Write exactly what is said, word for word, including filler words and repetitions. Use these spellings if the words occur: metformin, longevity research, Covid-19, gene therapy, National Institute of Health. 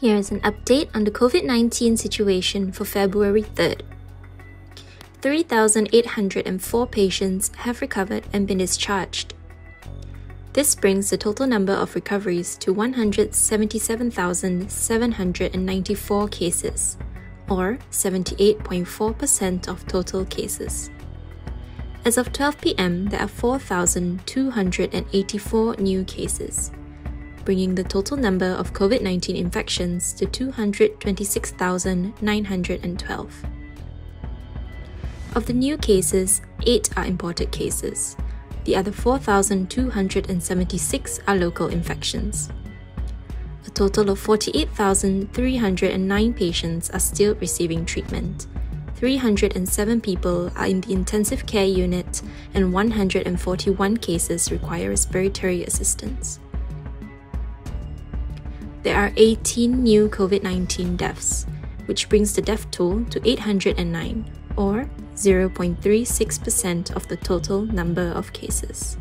Here is an update on the COVID nineteen situation for February third. three thousand eight hundred four patients have recovered and been discharged. This brings the total number of recoveries to one hundred seventy-seven thousand seven hundred ninety-four cases, or seventy-eight point four percent of total cases. As of twelve p m, there are four thousand two hundred eighty-four new cases, bringing the total number of COVID nineteen infections to two hundred twenty-six thousand nine hundred twelve. Of the new cases, eight are imported cases. The other four thousand two hundred seventy-six are local infections. A total of forty-eight thousand three hundred nine patients are still receiving treatment. three hundred seven people are in the intensive care unit and one hundred forty-one cases require respiratory assistance. There are eighteen new COVID nineteen deaths, which brings the death toll to eight hundred nine, or zero point three six percent of the total number of cases.